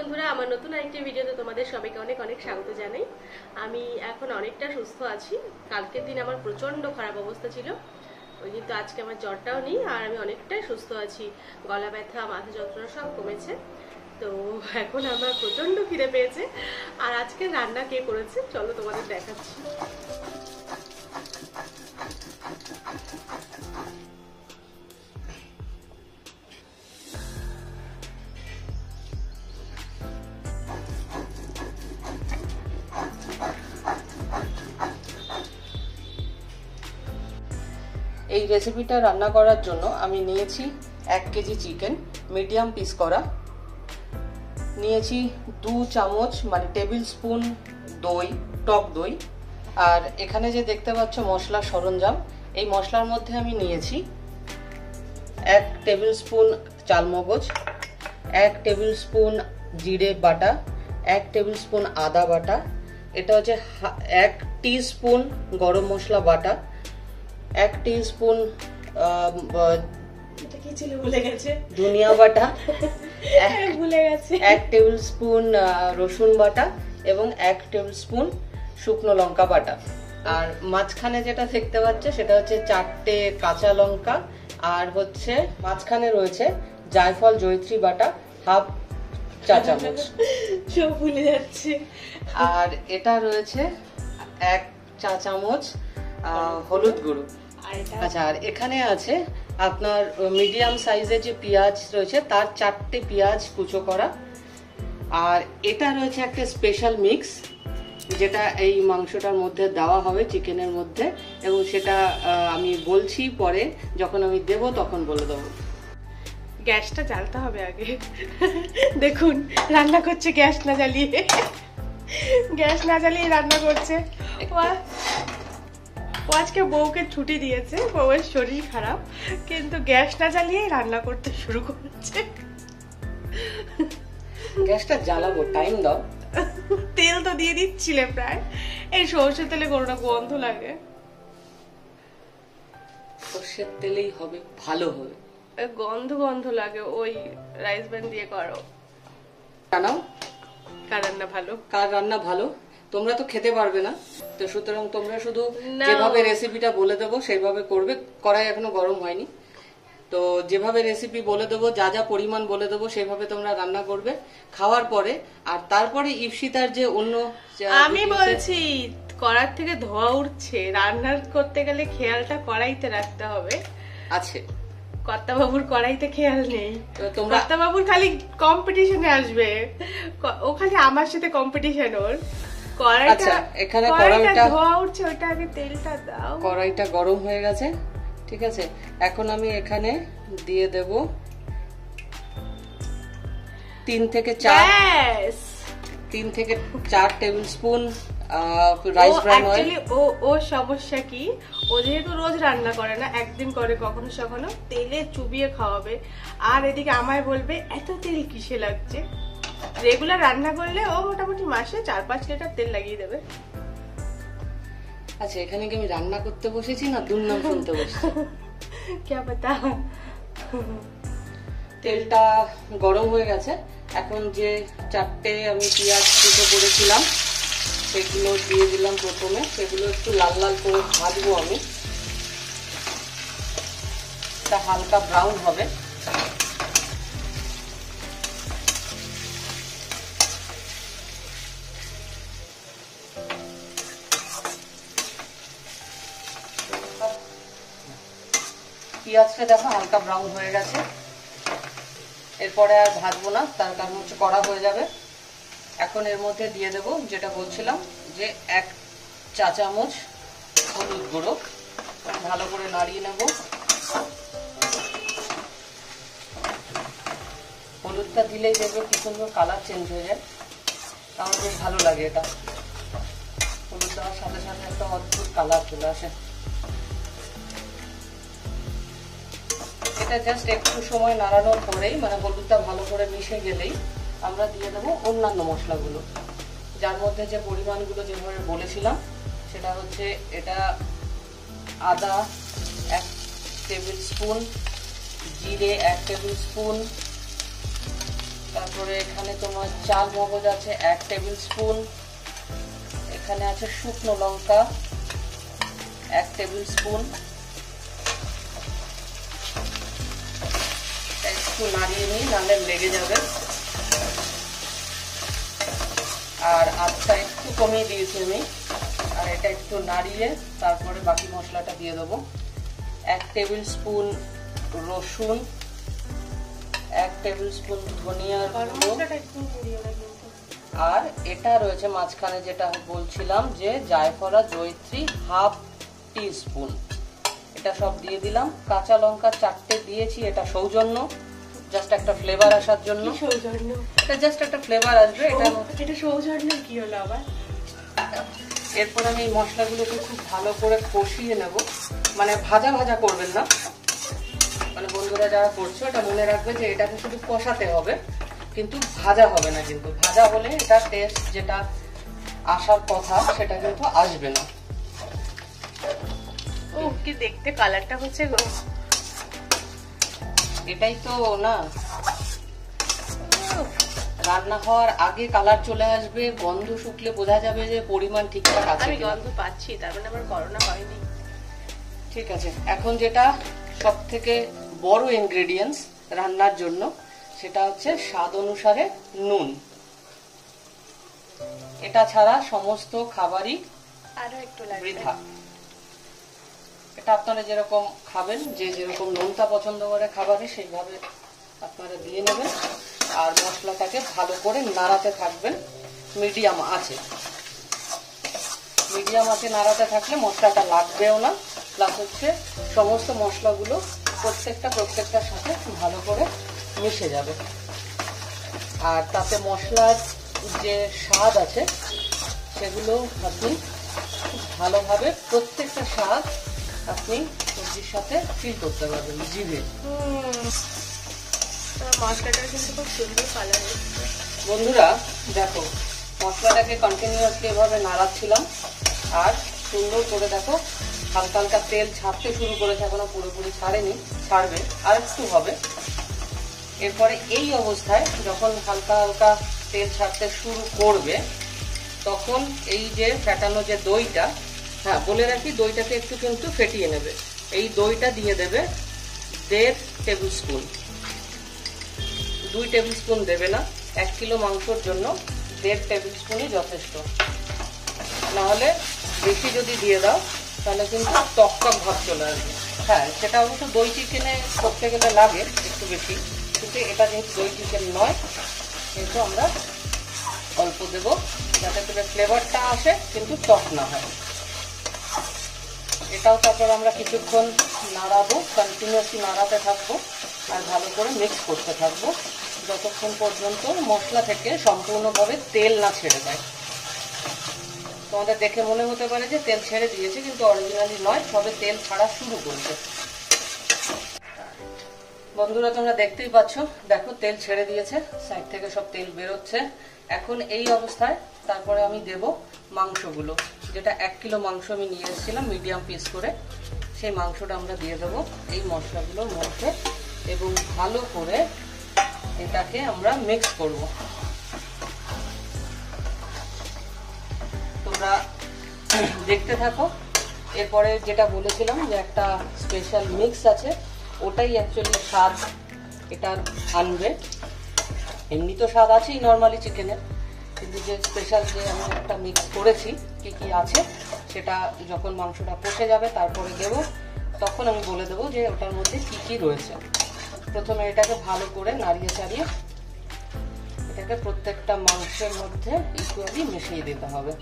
বন্ধুরা আমার নতুন আরেকটি ভিডিওতে তোমাদের সবাইকে অনেক অনেক স্বাগত জানাই। আমি এখন অনেকটা সুস্থ আছি। কালকের দিন আমার প্রচন্ড খারাপ অবস্থা ছিল, ওই কিন্তু আজকে আমার জ্বরটাও নেই আর আমি অনেকটাই সুস্থ আছি। গলা ব্যথা, মাথা যন্ত্রণা সব কমেছে। তো এখন আমার প্রচন্ড খিদে পেয়েছে। আর আজকে রান্না কে করেছে চলো তোমাদের দেখাচ্ছি। এই রেসিপিটা রান্না করার জন্য আমি নিয়েছি 1 কেজি চিকেন মিডিয়াম পিস করা, নিয়েছি 2 চামচ মানে টেবিল স্পুন দই, টক দই। আর এখানে যে দেখতে পাচ্ছ মশলা সরঞ্জাম, এই মশলার মধ্যে আমি নিয়েছি 1 টেবিল স্পুন চালমগজ, 1 টেবিল স্পুন জিরে বাটা, 1 টেবিল স্পুন আদা বাটা, এটা হচ্ছে 1 টি স্পুন গরম মশলা বাটা, 1 টি স্পুন ধনিয়া বাটা, 1 টেবিল স্পুন রসুন বাটা এবং 1 টেবিল স্পুন শুকনো লঙ্কা বাটা। আর মাঝখানে যেটা দেখতে পাচ্ছ সেটা হচ্ছে 4টে কাঁচা লঙ্কা আর হচ্ছে মাঝখানে রয়েছে জায়ফল জয়িত্রী বাটা ½ চা চামচ, সব ভুলে যাচ্ছে। আর এটা রয়েছে 1 চা চামচ হলুদ গুঁড়ো। আচ্ছা, আর এখানে আছে আপনার মিডিয়াম সাইজের যে পেঁয়াজ রয়েছে তার 4টে পেঁয়াজ কুচো করা। আর এটা রয়েছে একটা স্পেশাল মিক্স যেটা এই মাংসটার মধ্যে দেওয়া হবে চিকেনের মধ্যে, এবং সেটা আমি বলছি পরে, যখন আমি দেব তখন বলে দেবো। গ্যাসটা জ্বালতে হবে আগে, দেখুন রান্না করছে গ্যাস না জ্বালিয়ে, গ্যাস না জ্বালিয়ে রান্না করছে। ও আজকে বউকে ছুটি দিয়েছে, বউয়ের শরীর খারাপ, কিন্তু গ্যাসটা জ্বালিয়ে রান্না করতে শুরু করেছে। গ্যাসটা জ্বালাবো, টাইম দাও। তেল তো দিয়ে দিচ্ছিলে প্রায়, এই সরষের তেলে কোনো গন্ধ লাগে, সরষের তেলেই হবে, ভালো হবে, গন্ধ গন্ধ লাগে। ওই রাইস ব্যান্ড দিয়ে করো। জানাও কার রান্না ভালো, কার রান্না ভালো। তোমরা তো খেতে পারবে না, তো সুতরাং তোমরা শুধু যেভাবে রেসিপিটা বলে দেবো সেইভাবে করবে। কড়াই এখনো গরম হয়নি, তো যেভাবে রেসিপি বলে দেবো, যা যা পরিমাণ বলে দেবো সেইভাবে তোমরা রান্না করবে খাওয়ার পরে। আর তারপরে ইফশিতার যে অন্য, আমি বলছি কড়ার থেকে ধোয়া উঠছে, রান্না করতে গেলে খেয়ালটা কড়াইতে রাখতে হবে। আছে কর্তা বাবুর কড়াইতে খেয়াল নেই, কর্তা বাবুর খালি কম্পিটিশনে আসবে, ও খালি আমার সাথে কম্পিটিশন ওর। আচ্ছা, এখানে কড়াইটা ধোয়া উঠছে, ওটা আগে তেলটা দাও। কড়াইটা গরম হয়ে গেছে, ঠিক আছে। এখন আমি এখানে দিয়ে দেব 3 থেকে 4 tablespoon rice bran oil. ও সমস্যা কি, ও যেহেতু রোজ রান্না করে না, একদিন করে কখনো সখনো, তেলে চুবিয়ে খাওয়াবে। আর এদিকে আমায় বলবে এত তেল কিসে লাগছে, রেগুলার রান্না করলে ও মোটামুটি মাসে 4-5 লিটার তেল লাগিয়ে দেবে। আচ্ছা, এখানে কি আমি রান্না করতে বসেছি না দুর্নাম শুনতে বসেছি, কি পাতা। তেলটা গরম হয়ে গেছে, এখন যে 4টে আমি পেঁয়াজ কুচো করেছিলাম সেগুলো দিয়ে দিলাম প্রথমে। সেগুলো একটু লাল লাল করে ভাজবো আমি, এটা হালকা ব্রাউন হবে। পেঁয়াজটা দেখো হালকা ব্রাউন হয়ে গেছে, এরপরে আর ভাজবো না, তার কারণ হচ্ছে কড়া হয়ে যাবে। এখন এর মধ্যে দিয়ে দেব যেটা বলছিলাম, যে 1 চা চামচ হলুদ গুঁড়ো। ভালো করে নাড়িয়ে নেব। হলুদটা দিলেই দেখবে কি সুন্দর কালার চেঞ্জ হয়ে যায়, তাহলে বেশ ভালো লাগে। এটা হলুদ দেওয়ার সাথে সাথে একটা অদ্ভুত কালার চলে আসে। এটা জাস্ট একটু সময় নাড়ানোর পরেই, মানে হলুদটা ভালো করে মিশে গেলেই আমরা দিয়ে দেবো অন্যান্য মশলাগুলো, যার মধ্যে যে পরিমাণগুলো যেভাবে বলেছিলাম সেটা হচ্ছে এটা আদা 1 টেবিল স্পুন, জিরে 1 টেবিল স্পুন, তারপরে এখানে তোমার চাল মগজ আছে 1 টেবিল স্পুন, এখানে আছে শুকনো লঙ্কা 1 টেবিল স্পুন, একটু নাড়িয়ে নিই নালে লেগে যাবে। আর আটটা একটু কমিয়ে দিয়েছি আমি, আর এটা একটু নাড়িয়ে তারপরে বাকি মশলাটা দিয়ে দেবো। 1 টেবিল স্পুন রসুন, 1 টেবিল স্পুন ধনিয়ার গুঁড়ো, আর এটা রয়েছে মাঝখানে যেটা বলছিলাম যে জায়ফল আর জয়িত্রী হাফ টি স্পুন, এটা সব দিয়ে দিলাম। কাঁচা লঙ্কা 4টে দিয়েছি, এটা সৌজন্য, জাস্ট একটা ফ্লেভার আসার জন্য। সৌজন্য এটা জাস্ট একটা ফ্লেভার আসবে, এটা এটা সৌজন্য কি হলো আবার। এরপর আমি মশলাগুলোকে খুব ভালো করে কষিয়ে নেব, মানে ভাজা ভাজা করবেন না, মানে বন্ধুরা যারা করছো এটা মনে রাখবে যে এটাকে শুধু কষাতে হবে, কিন্তু ভাজা হবে না, কিন্তু ভাজা হলে এটা টেস্ট যেটা আসার কথা সেটা কিন্তু আসবে না। ও কি দেখতে কালারটা হচ্ছে গো, এটাই তো না, রান্না হওয়ার আগে কালার চলে আসবে, গন্ধ শুকলে বোঝা যাবে যে পরিমাণ ঠিকঠাক আছে। আমি গন্ধ পাচ্ছি, তার মানে আমার করোনা হয়নি। ঠিক আছে, এখন যেটা সবথেকে বড় ইনগ্রেডিয়েন্টস রান্নার জন্য সেটা হচ্ছে স্বাদ অনুসারে নুন। এটা ছাড়া সমস্ত খাবারই আরো একটু বৃথা। এটা আপনারা যেরকম খাবেন, যে যেরকম নুনটা পছন্দ করে খাবারে সেইভাবে আপনারা দিয়ে নেবেন। আর মশলাটাকে ভালো করে নাড়াতে থাকবেন মিডিয়াম আঁচে। মিডিয়াম আঁচে নাড়াতে থাকলে মশলাটা লাগবেও না, প্লাস হচ্ছে সমস্ত মশলাগুলো প্রত্যেকটার সাথে ভালো করে মিশে যাবে, আর তাতে মশলার যে স্বাদ আছে সেগুলো আপনি খুব ভালোভাবে প্রত্যেকটা স্বাদ আপনি সবজির সাথে ফিল করতে পারবেন জিভে। মশলাটা কিন্তু খুব সুন্দর কালার। বন্ধুরা দেখো মশলাটাকে কন্টিনিউয়াসলি এভাবে নাড়াচ্ছিলাম, আর সুন্দর করে দেখো হালকা হালকা তেল ছাড়তে শুরু করেছে, এখনো পুরোপুরি ছাড়েনি, ছাড়বে আর একটু হবে। এরপরে এই অবস্থায় যখন হালকা হালকা তেল ছাড়তে শুরু করবে তখন এই যে ফেটানো যে দইটা, হ্যাঁ বলে রাখি দইটাকে একটু কিন্তু ফেটিয়ে নেবে, এই দইটা দিয়ে দেবে 1.5 টেবিল স্পুন, 2 টেবিল স্পুন দেবে না, 1 কিলো মাংসর জন্য 1.5 টেবিল স্পুনই যথেষ্ট। নাহলে বেশি যদি দিয়ে দাও তাহলে কিন্তু টক টক ভাব চলে আসবে। হ্যাঁ সেটা অবশ্য দই চিকেনে করতে গেলে লাগে একটু বেশি, কিন্তু এটা যেহেতু দই চিকেন নয় কিন্তু আমরা অল্প দেবো যাতে করে ফ্লেভারটা আসে কিন্তু টক না হয়। এটাও তারপর আমরা কিছুক্ষণ নাড়াবো, কন্টিনিউয়াসলি নাড়াতে থাকবো আর ভালো করে মিক্স করতে থাকবো যতক্ষণ পর্যন্ত মশলা থেকে সম্পূর্ণভাবে তেল না ছেড়ে দেয়। তোমাদের দেখে মনে হতে পারে যে তেল ছেড়ে দিয়েছে, কিন্তু অরিজিনালি নয়, সবে তেল ছাড়া শুরু করছে। বন্ধুরা তোমরা দেখতেই পাচ্ছ, দেখো তেল ছেড়ে দিয়েছে, সাইড থেকে সব তেল বেরোচ্ছে। এখন এই অবস্থায় তারপরে আমি দেব মাংসগুলো, যেটা 1 কিলো মাংস আমি নিয়ে এসেছিলাম মিডিয়াম পিস করে, সেই মাংসটা আমরা দিয়ে দেবো এই মশলাগুলোর মধ্যে এবং ভালো করে এটাকে আমরা মিক্স করব। তোমরা দেখতে থাকো। এরপরে যেটা বলেছিলাম যে একটা স্পেশাল মিক্স আছে, ওটাই অ্যাকচুয়ালি স্বাদ এটার আনবে। এমনি তো স্বাদ আছেই নর্মালি চিকেনের, কিন্তু যে স্পেশাল যে আমি একটা মিক্স করেছি কি কি আছে সেটা যখন মাংসটা কষে যাবে তারপরে দেবো, তখন আমি বলে দেবো যে ওটার মধ্যে কী কী রয়েছে। প্রথমে এটাকে ভালো করে নাড়িয়ে চাড়িয়ে এটাকে প্রত্যেকটা মাংসের মধ্যে ইকুয়ালি মিশিয়ে দিতে হবে।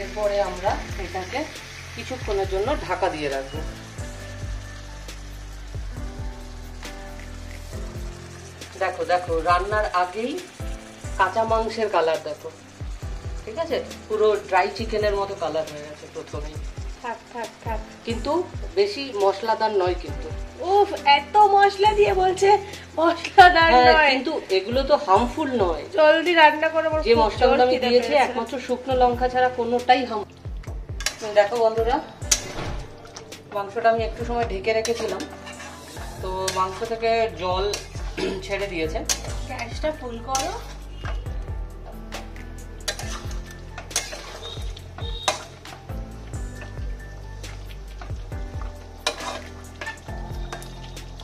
এরপরে আমরা এটাকে কিছুক্ষণের জন্য ঢাকা দিয়ে রাখবো। দেখো দেখো রান্নার আগেই কাঁচা মাংসের কালার দেখো, ঠিক আছে, পুরো ড্রাই চিকেনের মতো কালার হয়ে গেছে প্রথমেই। কিন্তু বেশি মশলাদার নয়, কিন্তু উফ এত মশলা দিয়ে বলছে মশলাদার নয়, কিন্তু এগুলো তো হার্মফুল নয়। জলদি রান্না করো, যে মশলাগুলো আমি দিয়েছি একমাত্র শুকনো লঙ্কা ছাড়া কোনোটাই হার্মফুল। দেখো বন্ধুরা মাংসটা আমি একটু সময় ঢেকে রেখেছিলাম, তো মাংস থেকে জল ছেড়ে দিয়েছে। গ্যাসটা ফুল করো।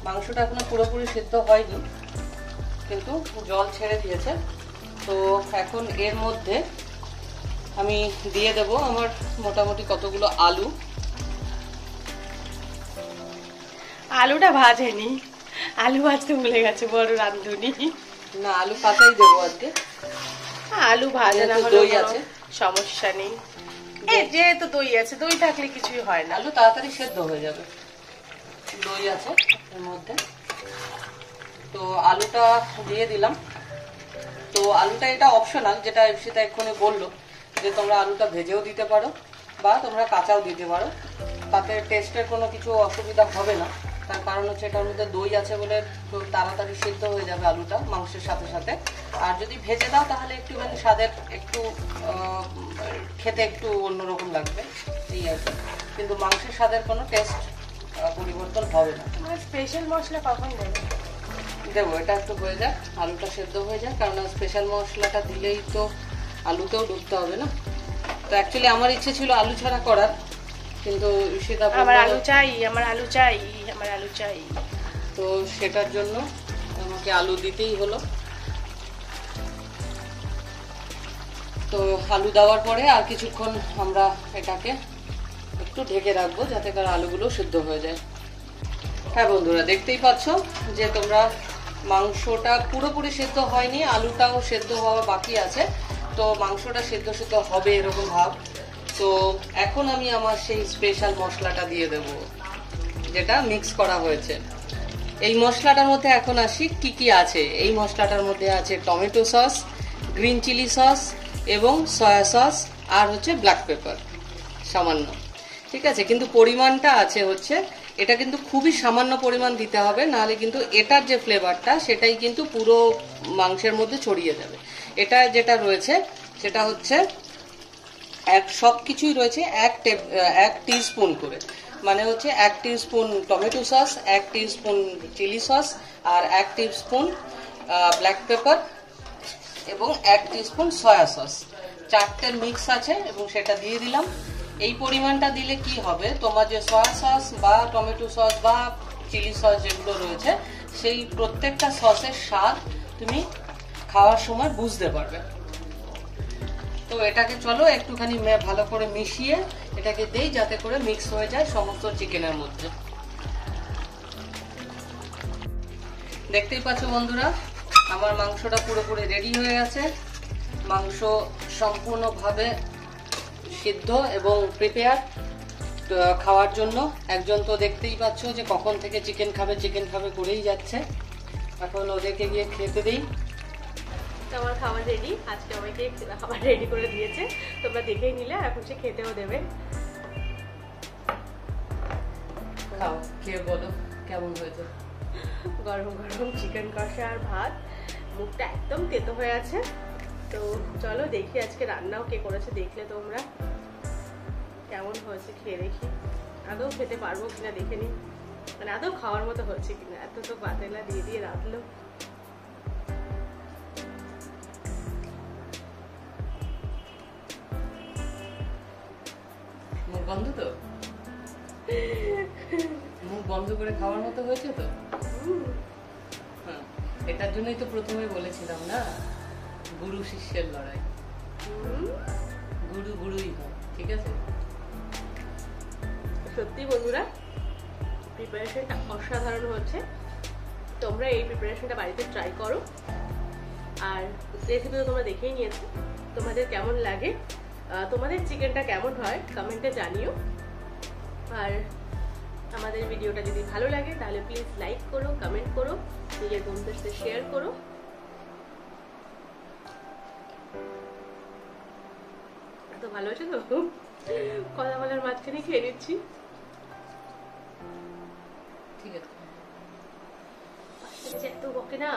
মাংসটা এখনো পুরোপুরি সিদ্ধ হয়নি, কিন্তু জল ছেড়ে দিয়েছে। তো এখন এর মধ্যে আমি দিয়ে দেব আমার মোটামুটি কতগুলো আলু। আলুটা ভাজেনি, আলু ভাজতে ভুলে গেছে বড় রাঁধুনি। না, আলু পাতাই দেবো আজকে, আলু ভাজা না হলে আছে সমস্যা নেই। এই যেহেতু দই আছে, দই থাকলে কিছুই হয় না, আলু তাড়াতাড়ি সেদ্ধ হয়ে যাবে। দই আছে এর মধ্যে, তো আলুটা দিয়ে দিলাম। তো আলুটা এটা অপশনাল, যেটা ইপসিতা এক্ষুনি বললো যে তোমরা আলুটা ভেজেও দিতে পারো বা তোমরা কাঁচাও দিতে পারো, তাতে টেস্টের কোনো কিছু অসুবিধা হবে না। তার কারণ হচ্ছে এটার মধ্যে দই আছে বলে তো তাড়াতাড়ি সিদ্ধ হয়ে যাবে আলুটা মাংসের সাথে সাথে। আর যদি ভেজে দাও তাহলে একটুখানি স্বাদের একটু খেতে একটু অন্যরকম লাগবে, এই আর কি। কিন্তু মাংসের স্বাদের কোনো টেস্ট পরিবর্তন হবে না। স্পেশাল মশলা কখন দেবো? দেবো, এটা একটু হয়ে যাক, আলুটা সেদ্ধ হয়ে যাক, কারণ স্পেশাল মশলাটা দিলেই তো আলুতেও ডুবতে হবে না। তো অ্যাকচুয়ালি আমার ইচ্ছে ছিল আলু ছাড়া করার, কিন্তু সেটা আমার আলু চাই, আমার আলু চাই, আমার আলু চাই, তো সেটার জন্য আমাকে আলু দিতেই হলো। তো আলু দেওয়ার পরে আর কিছুক্ষণ আমরা এটাকে একটু ঢেকে রাখবো, যাতে করে আলুগুলো সিদ্ধ হয়ে যায়। হ্যাঁ বন্ধুরা, দেখতেই পাচ্ছ যে তোমরা মাংসটা পুরোপুরি সেদ্ধ হয়নি, আলুটাও সেদ্ধ হওয়া বাকি আছে। তো মাংসটা সেদ্ধ সেদ্ধ হবে এরকম ভাব। তো এখন আমি আমার সেই স্পেশাল মশলাটা দিয়ে দেব, যেটা মিক্স করা হয়েছে। এই মশলাটার মধ্যে এখন আসি কি কি আছে। এই মশলাটার মধ্যে আছে tomato sauce, green chilli sauce এবং সয়া সস, আর হচ্ছে ব্ল্যাক পেপার সামান্য, ঠিক আছে। কিন্তু পরিমাণটা আছে হচ্ছে, এটা কিন্তু খুবই সামান্য পরিমাণ দিতে হবে, নাহলে কিন্তু এটার যে ফ্লেভারটা সেটাই কিন্তু পুরো মাংসের মধ্যে ছড়িয়ে যাবে। এটা যেটা রয়েছে সেটা হচ্ছে সব কিছুই রয়েছে এক টিস্পুন করে, মানে হচ্ছে 1 teaspoon tomato sauce, 1 teaspoon chilli sauce, আর 1 টিস্পুন ব্ল্যাক পেপার এবং 1 টিস্পুন সয়া সস। 4টে মিক্স আছে এবং সেটা দিয়ে দিলাম। এই পরিমাণটা দিলে কি হবে, তোমার যে সয়া সস বা টমেটো সস বা চিলি সস যেগুলো রয়েছে, সেই প্রত্যেকটা সসের স্বাদ তুমি খাওয়ার সময় বুঝতে পারবে। তো এটাকে চলো একটুখানি ভালো করে মিশিয়ে এটাকে দেই, যাতে করে মিক্স হয়ে যায় সমস্ত চিকেনের মধ্যে। দেখতেই পাচ্ছ বন্ধুরা, আমার মাংসটা পুরোপুরি রেডি হয়ে গেছে। মাংস সম্পূর্ণভাবে সিদ্ধ এবং প্রিপেয়ার খাওয়ার জন্য। একজন তো দেখতেই পাচ্ছ যে কখন থেকে চিকেন খাবে চিকেন খাবে করেই যাচ্ছে। এখন ওদেরকে গিয়ে খেতে দিই। আমার খাবার রেডি, আজকে আমাকে খাবার রেডি করে দিয়েছে, তোমরা দেখেই নিলে। এখন সে খেতেও দেবে। খাও, খেয়ে বলো কেমন হয়েছে। গরম গরম চিকেন কষা আর ভাত, মুখটা একদম তেতো হয়ে আছে। তো চলো দেখি আজকে রান্নাও কে করেছে, দেখলে তোমরা কেমন হয়েছে খেয়ে দেখি। আদৌ খেতে পারবো কিনা দেখে নি, মানে আদৌ খাওয়ার মতো হয়েছে কিনা। এত তো পাতেলা দিয়ে দিয়ে রাখলো। বন্ধ তো মুখ বন্ধ করে খাওয়ার মতো হয়েছে তো। এটার জন্যই তো প্রথমে বলেছিলাম না, গুরু শিষ্যের লড়াই, গুরু গুরুই হয়, ঠিক আছে। সত্যি বন্ধুরা, প্রিপারেশনটা অসাধারণ হচ্ছে। তোমরা এই প্রিপারেশনটা বাড়িতে ট্রাই করো। আর রেসিপি তো তোমরা দেখেই নিয়েছো, তোমাদের কেমন লাগে, তোমাদের চিকেনটা কেমন হয় কমেন্টে জানিও। আর আমাদের ভিডিওটা যদি ভালো লাগে তাহলে প্লিজ লাইক করো, কমেন্ট করো, নিজের বন্ধুদের সাথে শেয়ার করো। এত ভালো হয়েছে তো, কথা বলার মাঝখানে খেয়ে নিচ্ছি। ঠিক আছে, এত বকে না।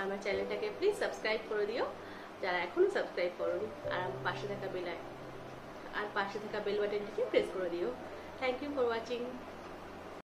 আমার চ্যানেলটাকে প্লিজ সাবস্ক্রাইব করে দিও, যারা এখনো সাবস্ক্রাইব করোনি, আর আমার পাশে থাকা বেল और पाशे थाका बेल बाटनटिके प्रेस करे दिओ। Thank you for watching.